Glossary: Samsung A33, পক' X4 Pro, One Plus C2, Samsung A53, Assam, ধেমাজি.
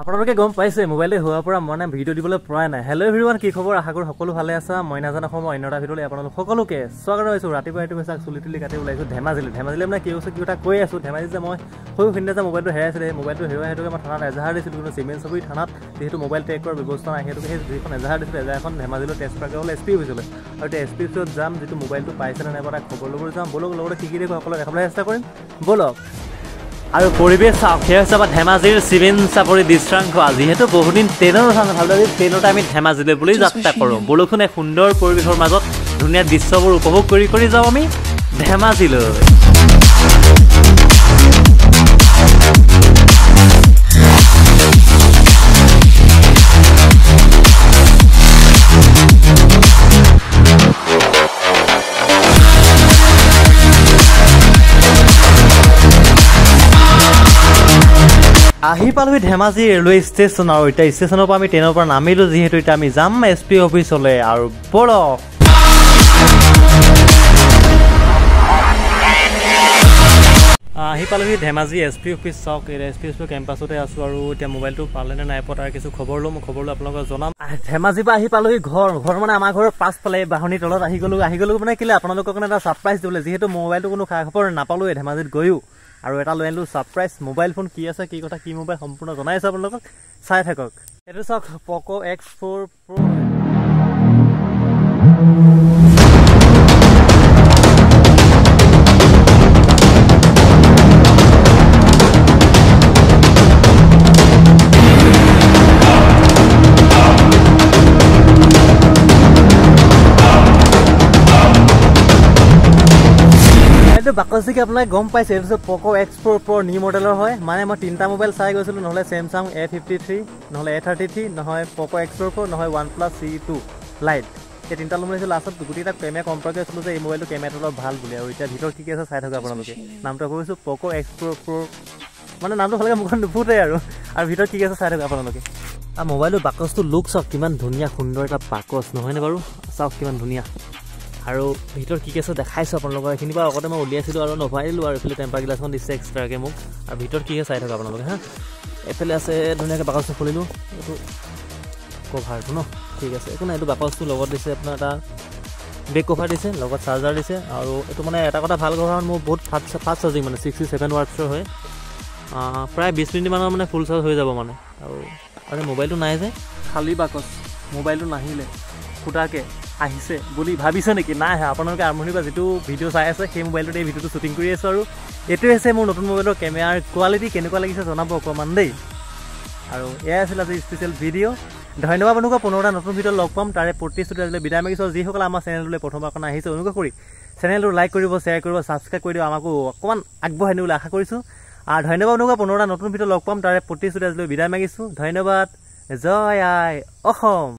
আপোনালোকে গম পাইছে মোবাইলে হোৱা পৰা মনে ভিডিও দিবলৈ পৰা নাই। হেল্ল' एवरीवन, কি খবৰ? আশা কৰোঁ সকলো ভালে আছা। মই নাজানো সময় অন্যটা ভিডিওলৈ আপোনালোক সকলোকে স্বাগত হৈছো। ৰাতিপুৱা এইটো মেছাক চুলিতলি কাটি ওলাইছো ধেমাজিলৈ। মানে কি হৈছে, কিটা কৈ আছো ধেমাজি যে মই হৈ ফিন্না যে মোবাইলটো হেৰাইছিলে। মোবাইলটো হেৰুৱাই সেইটো মই থানাত এজাহাৰ দিছিলোঁ, কিন্তু চিমেন চবি থানাত যিহেতু মোবাইল টেক কৰাৰ ব্যৱস্থা নাই, সেইটো সেই যিখন এজাহাৰ দিছিলে এজাহাৰখন ধেমাজিলৈ ট্ৰেন্সফাৰ কৰিবলৈ এছ পি হৈছিলে। আৰু এতিয়া এছ পি ওচৰত যাম, যিটো মোবাইলটো পাইছেনে নাই পৰা খবৰ ল'বলৈ যাম। ব'লক লগতে কি কি দেখো সকলোকে দেখাবলৈ চেষ্টা কৰিম। ব'লক আৰু পৰিৱেশ চাওক, সেয়া হৈছে আমাৰ ধেমাজিৰ চিমেন চাপৰি দৃশ্যাংশ। যিহেতু বহুদিন ট্ৰেইনৰ উঠা নাথাকিলে আজি ট্ৰেইনতে আমি ধেমাজিলৈ বুলি যাত্ৰা কৰোঁ। বৰষুণে সুন্দৰ পৰিৱেশৰ মাজত ধুনীয়া দৃশ্যবোৰ উপভোগ কৰি কৰি যাওঁ আমি ধেমাজিলৈ। আহি পালোহি ধেমাজি ৰেলৱে ষ্টেচন, আৰু এতিয়া ষ্টেচনৰ পৰা আমি ট্ৰেইনৰ পৰা নামিলোঁ। যিহেতু এতিয়া আমি যাম এছ পি অফিচলৈ। আৰু বলক আহি পালোহি ধেমাজি এছ পি অফিচ। চাওক এছ পি অফিচৰ কেম্পাছতে আছোঁ, আৰু এতিয়া মোবাইলটো পালেনে নাই পোৱা তাৰ কিছু খবৰ ল'ম। খবৰ লৈ আপোনালোকক জনাম। ধেমাজিৰ পৰা আহি পালোহি ঘৰ। ঘৰ মানে আমাৰ ঘৰৰ পাছফালে বাহনীৰ তলত আহি গ'লোঁ। মানে কেলে আপোনালোকক এটা ছাৰপ্ৰাইজ দিবলৈ, যিহেতু মোবাইলটো কোনো খা খবৰ নাপালোঁৱেই ধেমাজিত গৈও। আৰু এটা লৈ আনিলোঁ ছাৰপ্ৰাইজ মোবাইল ফোন। কি আছে, কি কথা, কি মোবাইল সম্পূৰ্ণ জনাইছোঁ আপোনালোকক, চাই থাকক। এইটো চাওক পক' X4 Pro। বাকচিকে আপোনাৰ গম পাইছে এইটো পক' X4 Pro নিউ মডেলৰ হয়। মানে মই তিনিটা মোবাইল চাই গৈছিলোঁ, নহ'লে Samsung A53, নহ'লে A33, নহয় পক' X4 Pro, নহয় One Plus C2 লাইট। এই তিনিটা ল'ম লৈছিলোঁ। লাষ্টত গোটেইটা কেমেৰা কম্পেয়াৰ কৰিছিলোঁ যে এই মোবাইলটো কেমেৰাটো অলপ ভাল বুলি। আৰু এতিয়া ভিতৰত কি আছে চাই থাকোঁ আপোনালোকে। নামটো কৈছোঁ পক' X4 Pro, মানে নামটো ভালকৈ মুখত নুফুটে। আৰু ভিতৰত কি আছে চাই থাকোঁ আপোনালোকে। আৰু মোবাইলটোৰ বাকচটো লুক চাওক কিমান ধুনীয়া, সুন্দৰ এটা বাকচ নহয়নে বাৰু? চাওক কিমান ধুনীয়া। আৰু ভিতৰত কি আছে দেখাইছোঁ আপোনালোকৰ। এইখিনি পৰা আগতে মই উলিয়াইছিলোঁ আৰু নভাৰিলোঁ, আৰু এইফালে টেম্পাৰ গ্লাছখন দিছে এক্সট্ৰাকৈ মোক। আৰু ভিতৰত কি আছে চাই থাকক আপোনালোকে হা। এইফালে আছে ধুনীয়াকৈ বাকচটো খুলিলোঁ, এইটো কভাৰটো ন, ঠিক আছে একো নাই। এইটো বাকচটো লগত দিছে আপোনাৰ এটা বেক কভাৰ দিছে, লগত চাৰ্জাৰ দিছে। আৰু এইটো মানে এটা কথা ভাল কভাৰ, মোৰ বহুত ফাষ্ট চাৰ্জিং, মানে 67 ৱাটছৰ হয়। প্ৰায় 20 মিনিটমানৰ মানে ফুল চাৰ্জ হৈ যাব মানে। আৰু মোবাইলটো নাই যে, খালী বাকচ। মোবাইলটো নাহিলে ফুটাকৈ আহিছে বুলি ভাবিছে নেকি? নাই আহে। আপোনালোকে আৰম্ভণিৰ পৰা যিটো ভিডিঅ' চাই আছে সেই মোবাইলটোত এই ভিডিঅ'টো শ্বুটিং কৰি আছোঁ। আৰু এইটোৱে হৈছে মোৰ নতুন মোবাইলৰ কেমেৰাৰ কোৱালিটি। কেনেকুৱা লাগিছে জনাব অকণমান দেই। আৰু এয়াই আছিল আজি স্পেচিয়েল ভিডিঅ'। ধন্যবাদ বন্ধুসকল, পুনৰবাৰ নতুন ভিডিঅ' লগ পাম তাৰে প্ৰতিশ্ৰুতি আজিলৈ বিদায় মাগিছোঁ। আৰু যিসকলে আমাৰ চেনেলটোলৈ প্ৰথমবাৰ কাৰণে আহিছে, অনুগ্ৰহ কৰি চেনেলটো লাইক কৰিব, শ্বেয়াৰ কৰিব, ছাবস্ক্ৰাইব কৰি দিব। আমাকো অকণমান আগবঢ়াই নিবলৈ আশা কৰিছোঁ। আৰু ধন্যবাদ বন্ধুসকল, পুনৰবাৰ নতুন ভিডিঅ' লগ পাম তাৰে প্ৰতিশ্ৰুতি আজিলৈ বিদায় মাগিছোঁ। ধন্যবাদ। জয় আই অসম।